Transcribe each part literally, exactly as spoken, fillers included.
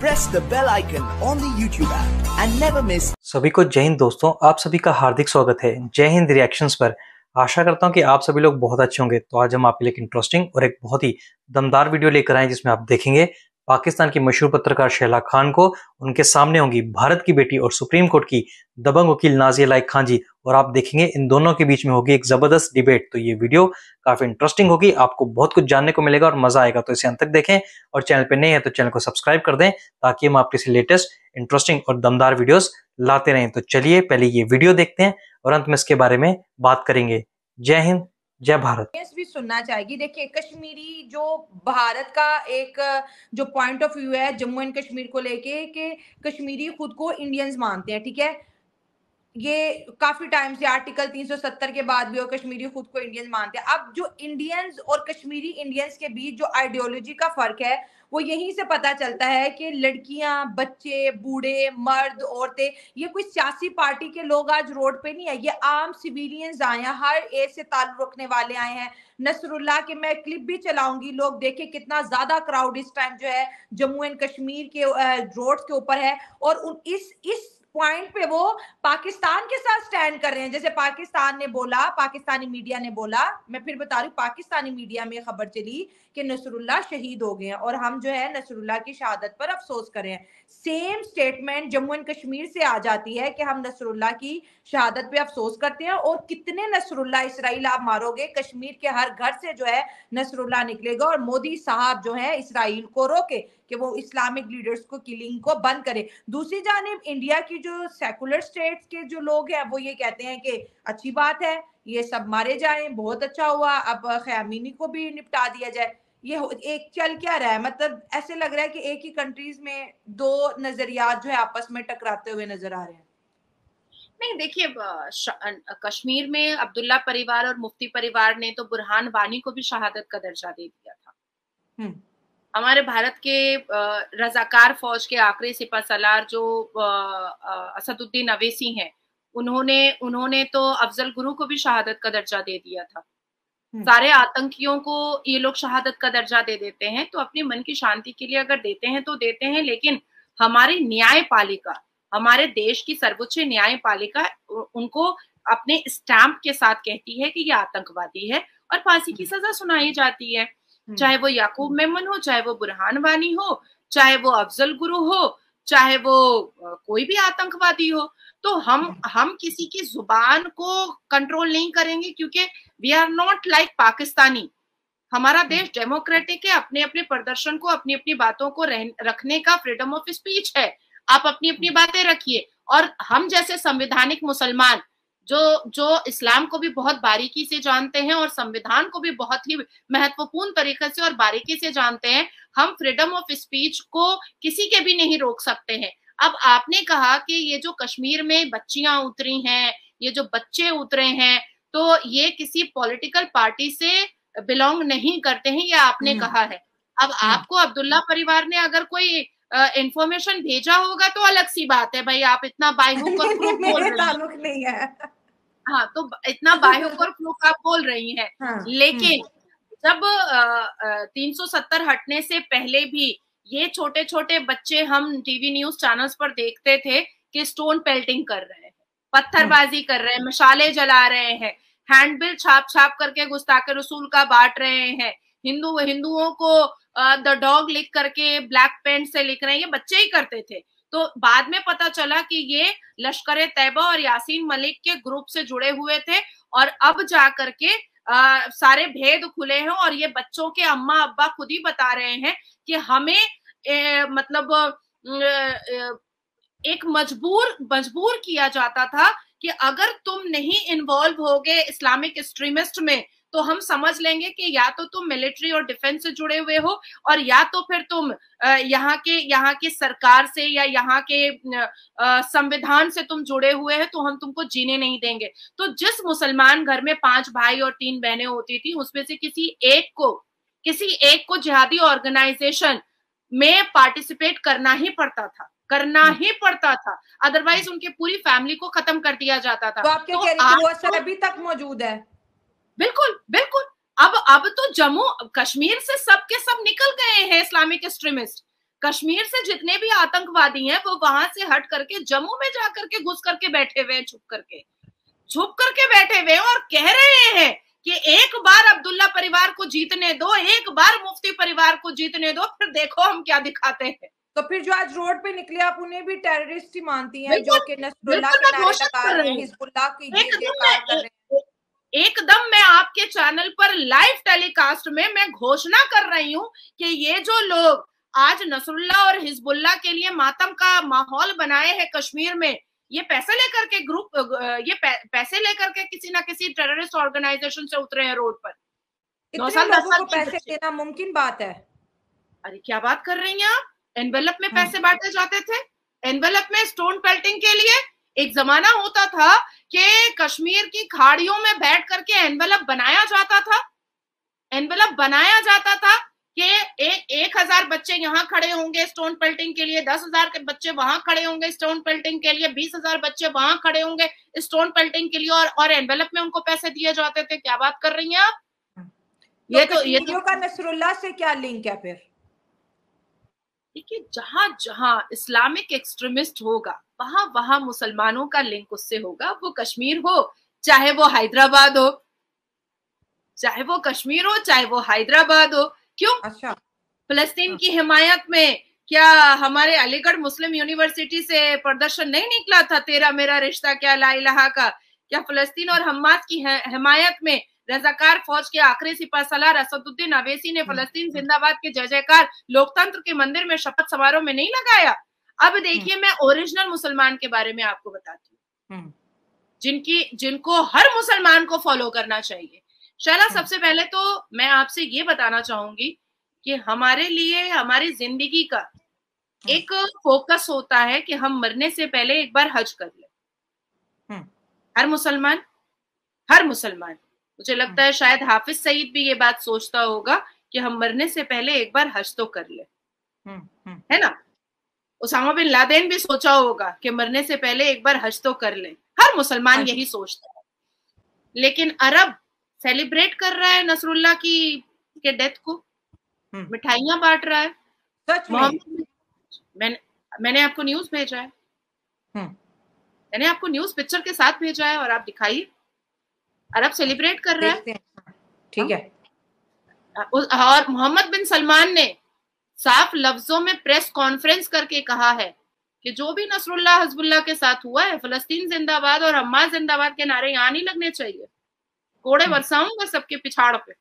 Press the bell icon on the YouTube app and never miss. सभी को जय हिंद दोस्तों, आप सभी का हार्दिक स्वागत है जय हिंद रिएक्शंस पर। आशा करता हूं कि आप सभी लोग बहुत अच्छे होंगे। तो आज हम आपके लिए एक इंटरेस्टिंग और एक बहुत ही दमदार वीडियो लेकर आए जिसमें आप देखेंगे पाकिस्तान की मशहूर पत्रकार शेहला खान को, उनके सामने होंगी भारत की बेटी और सुप्रीम कोर्ट की दबंग वकील नाजिया लाइक खान जी, और आप देखेंगे इन दोनों के बीच में होगी एक जबरदस्त डिबेट। तो ये वीडियो काफी इंटरेस्टिंग होगी, आपको बहुत कुछ जानने को मिलेगा और मजा आएगा। तो इसे अंत तक देखें और चैनल पर नए हैं तो चैनल को सब्सक्राइब कर दें ताकि हम आपके से लेटेस्ट इंटरेस्टिंग और दमदार वीडियोस लाते रहें। तो चलिए पहले ये वीडियो देखते हैं और अंत में इसके बारे में बात करेंगे। जय हिंद जय भारत। भी सुनना चाहेगी। देखिए, कश्मीरी जो भारत का एक जो पॉइंट ऑफ व्यू है जम्मू एंड कश्मीर को लेके कि कश्मीरी खुद को इंडियंस मानते हैं, ठीक है, ये काफी टाइम से आर्टिकल तीन सौ सत्तर के बाद भी और कश्मीरी खुद को इंडियंस मानते हैं। अब जो इंडियंस और कश्मीरी इंडियंस के बीच जो आइडियोलॉजी का फर्क है वो यहीं से पता चलता है कि लड़कियां, बच्चे, बूढ़े, मर्द, औरतें, ये कोई सियासी पार्टी के लोग आज रोड पे नहीं है, ये आम सिविलियंस आए हैं, हर एज से ताल्लुक रखने वाले आए हैं। नसरुल्लाह के मैं क्लिप भी चलाऊंगी, लोग देखें कितना ज्यादा क्राउड इस टाइम जो है जम्मू एंड कश्मीर के रोड के ऊपर है और उन इस इस पॉइंट पे वो पाकिस्तान के साथ स्टैंड कर रहे हैं। जैसे पाकिस्तान ने बोला, पाकिस्तानी मीडिया ने बोला, मैं फिर बता रही हूँ, पाकिस्तानी मीडिया में खबर चली कि नसरुल्लाह शहीद हो गए हैं और हम जो है नसरुल्लाह की शहादत पर अफसोस कर रहे हैं। Same statement Jammu and Kashmir से आ जाती है कि हम नसरुल्लाह की शहादत पे अफसोस करते हैं और कितने नसरुल्लाह इसराइल आप मारोगे, कश्मीर के हर घर से जो है नसरुल्लाह निकलेगा। और मोदी साहब जो है इसराइल को रोके कि वो इस्लामिक लीडर्स को किलिंग को बंद करें। दूसरी जानिब इंडिया की जो सेकुलर स्टेट्स के जो लोग हैं वो ये कहते हैं कि अच्छी बात है, ये सब मारे जाएं, बहुत अच्छा हुआ, अब खयामीनी को भी निपटा दिया जाए। ये एक चल क्या रहा है, मतलब ऐसे लग रहा है कि एक ही कंट्रीज में दो नजरियात जो है आपस में टकराते हुए नजर आ रहे हैं। नहीं देखिए, कश्मीर में अब्दुल्ला परिवार और मुफ्ती परिवार ने तो बुरहान वानी को भी शहादत का दर्जा दे दिया था। हमारे भारत के रजाकार फौज के आखिरी सिपा सलार जो असदुद्दीन अवैसी हैं, उन्होंने उन्होंने तो अफजल गुरु को भी शहादत का दर्जा दे दिया था। सारे आतंकियों को ये लोग शहादत का दर्जा दे देते हैं, तो अपने मन की शांति के लिए अगर देते हैं तो देते हैं, लेकिन हमारे न्यायपालिका, हमारे देश की सर्वोच्च न्यायपालिका उनको अपने स्टैंप के साथ कहती है कि ये आतंकवादी है और फांसी की सजा सुनाई जाती है। चाहे वो याकूब मेमन हो, चाहे वो बुरहान वानी हो, चाहे वो अफजल गुरु हो, चाहे वो कोई भी आतंकवादी हो। तो हम हम किसी की जुबान को कंट्रोल नहीं करेंगे क्योंकि we are not like Pakistani. हमारा देश डेमोक्रेटिक है, अपने अपने प्रदर्शन को, अपनी अपनी बातों को रह, रखने का फ्रीडम ऑफ स्पीच है। आप अपनी अपनी बातें रखिए और हम जैसे संवैधानिक मुसलमान जो जो इस्लाम को भी बहुत बारीकी से जानते हैं और संविधान को भी बहुत ही महत्वपूर्ण तरीके से और बारीकी से जानते हैं, हम फ्रीडम ऑफ स्पीच को किसी के भी नहीं रोक सकते हैं। अब आपने कहा कि ये जो कश्मीर में बच्चियां उतरी हैं, ये जो बच्चे उतरे हैं, तो ये किसी पॉलिटिकल पार्टी से बिलोंग नहीं करते हैं, ये आपने कहा है। अब आपको अब्दुल्ला परिवार ने अगर कोई इंफॉर्मेशन भेजा होगा तो अलग सी बात है, भाई आप इतना बायहुक और प्रूफ बोल रही हैं। हाँ, तो इतना बायहुक और प्रूफ आप बोल रही हैं, हाँ, लेकिन जब तीन सौ सत्तर हटने से पहले भी ये छोटे छोटे बच्चे हम टीवी न्यूज चैनल्स पर देखते थे कि स्टोन पेल्टिंग कर रहे हैं, पत्थरबाजी कर रहे हैं, मशाले जला रहे हैं, हैंडबिल छाप छाप करके गुस्ताखे रसूल का बांट रहे हैं, हिंदू हिंदुओं को द डॉग लिख करके ब्लैक पेन से लिख रहे हैं, ये बच्चे ही करते थे। तो बाद में पता चला कि ये लश्कर-ए-तैबा और यासीन मलिक के ग्रुप से जुड़े हुए थे और अब जा करके आ, सारे भेद खुले हैं और ये बच्चों के अम्मा अब्बा खुद ही बता रहे हैं कि हमें ए, मतलब ए, एक मजबूर मजबूर किया जाता था कि अगर तुम नहीं इन्वॉल्व होगे इस्लामिक एक्सट्रीमिस्ट में तो हम समझ लेंगे कि या तो तुम मिलिट्री और डिफेंस से जुड़े हुए हो और या तो फिर तुम यहाँ के यहाँ के सरकार से या यहाँ के संविधान से तुम जुड़े हुए हैं, तो हम तुमको जीने नहीं देंगे। तो जिस मुसलमान घर में पांच भाई और तीन बहनें होती थी, उसमें से किसी एक को किसी एक को जिहादी ऑर्गेनाइजेशन में पार्टिसिपेट करना ही पड़ता था करना ही पड़ता था अदरवाइज उनकी पूरी फैमिली को खत्म कर दिया जाता था। तो आप क्या कह रही हैं, वो अभी तक मौजूद है? बिल्कुल बिल्कुल। अब अब तो जम्मू कश्मीर से सब के सब निकल गए हैं इस्लामिक एक्सट्रीमिस्ट, कश्मीर से जितने भी आतंकवादी हैं वो वहां से हट करके जम्मू में जा करके घुस करके बैठे हुए हैं, छुप करके छुप करके बैठे हुए हैं और कह रहे हैं कि एक बार अब्दुल्ला परिवार को जीतने दो, एक बार मुफ्ती परिवार को जीतने दो, फिर देखो हम क्या दिखाते हैं। तो फिर जो आज रोड पे निकले आप उन्हें भी टेररिस्ट ही मानती हैं, जो कि नसरुल्लाह के नारे लगा रहे हैं, हिजबुल्लाह की गिरफ्तार कर रहे हैं। एकदम मैं आपके चैनल पर लाइव टेलीकास्ट में मैं घोषणा कर रही हूँ कि ये जो लोग आज नसरुल्लाह और हिजबुल्लाह के लिए मातम का माहौल बनाए हैं कश्मीर में, ये पैसे लेकर के ग्रुप ये पैसे लेकर के किसी ना किसी टेररिस्ट ऑर्गेनाइजेशन से उतरे हैं रोड पर। नौ साल दस साल पैसे देना मुमकिन बात है? अरे क्या बात कर रही हैं आप, एनवेलप में पैसे बांटे जाते थे, एनवेलप में स्टोन पेल्टिंग के लिए। एक जमाना होता था कि कश्मीर की खाड़ियों में बैठ करके एनवेलप बनाया जाता था, एनवेलप बनाया जाता था कि एक एक हजार बच्चे यहाँ खड़े होंगे स्टोन पेल्टिंग के लिए, दस हजार के बच्चे वहां खड़े होंगे स्टोन पेल्टिंग के लिए, बीस हजार बच्चे वहां खड़े होंगे स्टोन पेल्टिंग के लिए, और और एनवेलप में उनको पैसे दिए जाते थे। क्या बात कर रही हैं आप। तो ये तो ये तो का नसरुल्लाह से क्या लिंक है फिर? देखिए, जहां जहां इस्लामिक एक्सट्रीमिस्ट होगा वहां वहां मुसलमानों का लिंक उससे होगा, वो कश्मीर हो चाहे वो हैदराबाद हो, चाहे वो कश्मीर हो चाहे वो हैदराबाद हो। क्यों? अच्छा, फिलिस्तीन की हिमायत में क्या हमारे अलीगढ़ मुस्लिम यूनिवर्सिटी से प्रदर्शन नहीं निकला था तेरा मेरा रिश्ता क्या ला इलाहा का? क्या फिलिस्तीन और हमास की हिमायत में रजाकार फौज के आखिरी सिपह सलार असदुद्दीन ओवैसी ने फिलिस्तीन जिंदाबाद के जय जयकार लोकतंत्र के मंदिर में शपथ समारोह में नहीं लगाया? अब देखिए, मैं ओरिजिनल मुसलमान के बारे में आपको बताती हूँ, जिनकी जिनको हर मुसलमान को फॉलो करना चाहिए। शैला, सबसे पहले तो मैं आपसे ये बताना चाहूंगी कि हमारे लिए हमारी जिंदगी का एक फोकस होता है कि हम मरने से पहले एक बार हज कर लें। हर मुसलमान, हर मुसलमान, मुझे लगता है शायद हाफिज सईद भी ये बात सोचता होगा कि हम मरने से पहले एक बार हज तो कर लें, है ना। उसामा बिन लादेन भी सोचा होगा कि मरने से पहले एक बार हज तो कर लें। हर मुसलमान यही सोचता है। लेकिन अरब सेलिब्रेट कर रहा है नसरुल्लाह की के डेथ को, मिठाइयां बांट रहा है। सच में मैंने मैंने आपको न्यूज भेजा है, मैंने आपको न्यूज पिक्चर के साथ भेजा है और आप दिखाइए। अरब सेलिब्रेट कर रहा है, ठीक है। और मोहम्मद बिन सलमान ने साफ लफ्जों में प्रेस कॉन्फ्रेंस करके कहा है कि जो भी नसरुल्लाह हिजबुल्लाह के साथ हुआ है, फिलिस्तीन जिंदाबाद और हमास जिंदाबाद के नारे यहाँ नहीं लगने चाहिए। कोड़े बरसाऊंगा सबके पिछाड़ पे,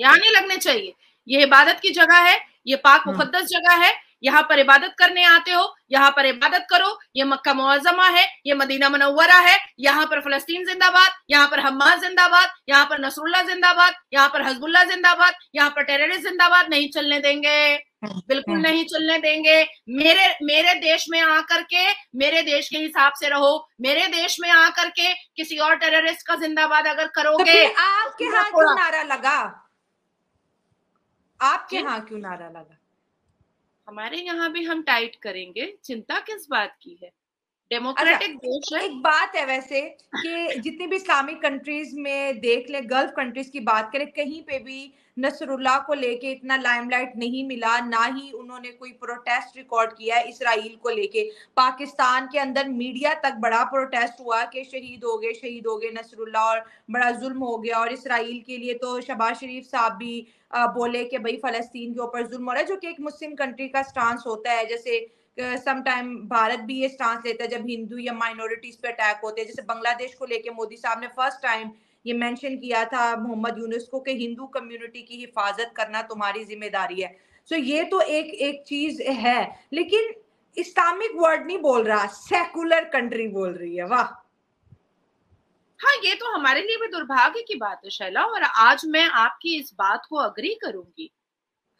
यहाँ नहीं लगने चाहिए। ये इबादत की जगह है, ये पाक मुकद्दस जगह है, यहाँ पर इबादत करने आते हो, यहाँ पर इबादत करो। ये मक्का मुअज्जमा है, ये मदीना मुनव्वरा है, यहाँ पर फिलिस्तीन जिंदाबाद, यहाँ पर हमास जिंदाबाद, यहाँ पर नसरुल्लाह जिंदाबाद, यहाँ पर हिजबुल्लाह जिंदाबाद, यहाँ पर टेररिस्ट जिंदाबाद। नहीं चलने देंगे, बिल्कुल नहीं चलने देंगे। मेरे मेरे देश में आकर के मेरे देश के हिसाब से रहो, मेरे देश में आकर के किसी और टेररिस्ट का जिंदाबाद अगर करोगे। तो आपके यहाँ क्यों नारा लगा? आपके यहाँ क्यों नारा लगा? हमारे यहाँ भी हम टाइट करेंगे, चिंता किस बात की है, डेमोक्रेटिक देश है। एक बात है वैसे कि जितनी भी इस्लामिक कंट्रीज में देख ले, गल्फ कंट्रीज की बात करें, कहीं पे भी नसरुल्लाह को लेके इतना लाइमलाइट नहीं मिला, ना ही उन्होंने कोई प्रोटेस्ट रिकॉर्ड किया है इसराइल को लेके। पाकिस्तान के अंदर मीडिया तक बड़ा प्रोटेस्ट हुआ कि शहीद हो गए, शहीद हो गए नसरुल्लाह, और बड़ा जुल्म हो गया। और इसराइल के लिए तो शबाज शरीफ साहब भी बोले कि भाई फलस्तीन के ऊपर जुल्म हो रहा है, जो कि एक मुस्लिम कंट्री का स्टांस होता है। जैसे सम टाइम भारत भी ये स्टांस लेता है जब हिंदू या माइनॉरिटीज पे अटैक होते हैं। जैसे बांग्लादेश को लेके मोदी साहब ने फर्स्ट टाइम ये मेंशन किया था मोहम्मद यूनुस को कि हिंदू कम्युनिटी की हिफाजत करना तुम्हारी जिम्मेदारी है। सो so ये तो एक एक चीज है, लेकिन इस्लामिक वर्ड नहीं बोल रहा, सेकुलर कंट्री बोल रही है। वाह, हाँ, ये तो हमारे लिए भी दुर्भाग्य की बात है शैला, और आज मैं आपकी इस बात को अग्री करूंगी।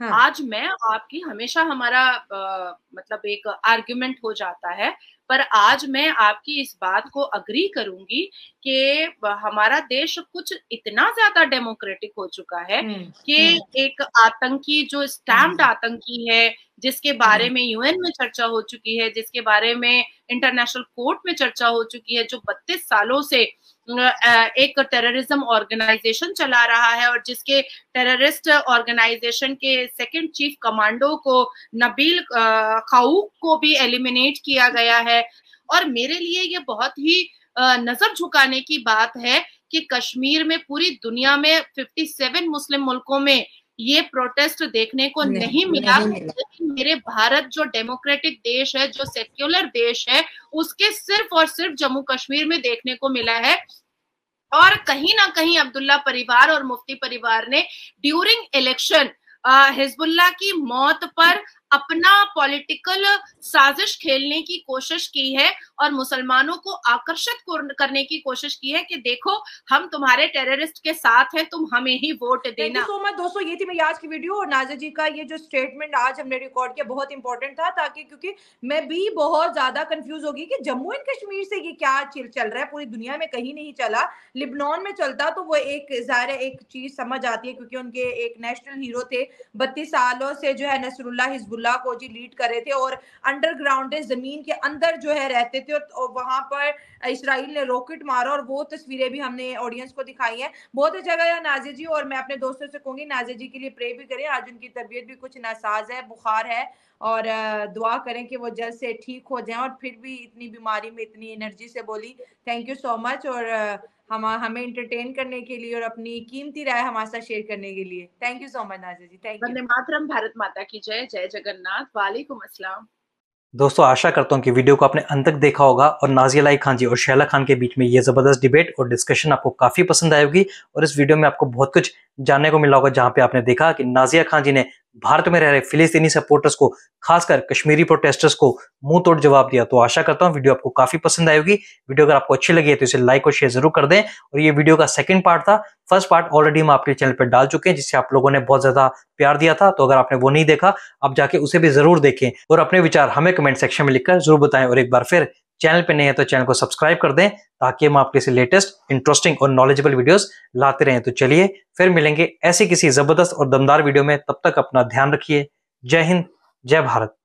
हाँ। आज मैं आपकी, हमेशा हमारा आ, मतलब एक आर्ग्यूमेंट हो जाता है, पर आज मैं आपकी इस बात को अग्री करूंगी कि हमारा देश कुछ इतना ज्यादा डेमोक्रेटिक हो चुका है कि एक आतंकी, जो स्टैम्प्ड आतंकी है, जिसके बारे में यूएन में चर्चा हो चुकी है, जिसके बारे में इंटरनेशनल कोर्ट में चर्चा हो चुकी है, जो बत्तीस सालों से एक टेररिज्म ऑर्गेनाइजेशन चला रहा है और जिसके टेररिस्ट ऑर्गेनाइजेशन के सेकंड चीफ कमांडो को नबील काऊक को भी एलिमिनेट किया गया है। और मेरे लिए ये बहुत ही नजर झुकाने की बात है कि कश्मीर में पूरी दुनिया में सत्तावन मुस्लिम मुल्कों में ये प्रोटेस्ट देखने को नहीं, नहीं मिला, नहीं मिला। मेरे भारत जो डेमोक्रेटिक देश है, जो सेक्युलर देश है, उसके सिर्फ और सिर्फ जम्मू कश्मीर में देखने को मिला है। और कहीं ना कहीं अब्दुल्ला परिवार और मुफ्ती परिवार ने ड्यूरिंग इलेक्शन हिजबुल्लाह की मौत पर अपना पॉलिटिकल साजिश खेलने की कोशिश की है और मुसलमानों को आकर्षित करने की कोशिश की है कि देखो हम तुम्हारे टेररिस्ट के साथ हैं, तुम हमें ही वोट देना। सो मच दोस्तों, ये थी मेरी आज की वीडियो। और नाज़िया जी का ये जो स्टेटमेंट आज हमने रिकॉर्ड किया बहुत इंपॉर्टेंट था, ताकि क्योंकि मैं भी बहुत ज्यादा कंफ्यूज होगी कि जम्मू एंड कश्मीर से ये क्या चल रहा है, पूरी दुनिया में कहीं नहीं चला। लिबनान में चलता तो वो एक ज़ाहिर एक चीज समझ आती है, क्योंकि उनके एक नेशनल हीरो थे, बत्तीस सालों से जो है नसरुल्लाह हिज़्बुल्लाह को जी लीड कर रहे थे और अंडरग्राउंड जमीन के अंदर जो है रहते थे, और वहां पर इजराइल ने रॉकेट मारा और वो तस्वीरें भी हमने ऑडियंस को दिखाई हैं। बहुत अच्छा गया नाज़िया जी, और मैं अपने दोस्तों से कहूंगी नाज़िया जी के लिए प्रे भी करें, आज उनकी तबीयत भी कुछ नासाज है, बुखार है, और दुआ करें कि वो जल्द से ठीक हो जाएं। और फिर भी इतनी बीमारी में इतनी एनर्जी से बोली, थैंक यू सो मच, और हम हमें एंटरटेन करने के लिए और अपनी कीमती राय हमारे साथ शेयर करने के लिए। Thank you so much Nazia ji, thank you. Vande Mataram, Bharat माता की जय, जय जगन्नाथ, वालेकुम अस्सलाम। दोस्तों आशा करता हूँ कि वीडियो को आपने अंत तक देखा होगा, और नाज़िया लाइक खान जी और शहला खान के बीच में ये ज़बरदस्त डिबेट और डिस्कशन आपको काफ़ी पसंद आई होगी, और इस वीडियो में आपको बहुत कुछ जानने को मिला होगा, जहाँ पे आपने देखा कि नाज़िया खान जी ने भारत में रह रहे फिलिस्तीनी सपोर्टर्स को, खासकर कश्मीरी प्रोटेस्टर्स को मुंह तोड़ जवाब दिया। तो आशा करता हूँ वीडियो आपको काफ़ी पसंद आई होगी। वीडियो अगर आपको अच्छी लगी है तो इसे लाइक और शेयर जरूर कर दें। और ये वीडियो का सेकंड पार्ट था, फर्स्ट पार्ट ऑलरेडी हम आपके चैनल पर डाल चुके हैं, जिससे आप लोगों ने बहुत ज़्यादा प्यार दिया था। तो अगर आपने वो नहीं देखा, आप जाके उसे भी ज़रूर देखें और अपने विचार हमें कमेंट सेक्शन में लिखकर जरूर बताएं। और एक बार फिर चैनल पर नए हैं तो चैनल को सब्सक्राइब कर दें, ताकि हम आपके से लेटेस्ट इंटरेस्टिंग और नॉलेजेबल वीडियोस लाते रहें। तो चलिए फिर मिलेंगे ऐसी किसी जबरदस्त और दमदार वीडियो में, तब तक अपना ध्यान रखिए। जय हिंद, जय भारत।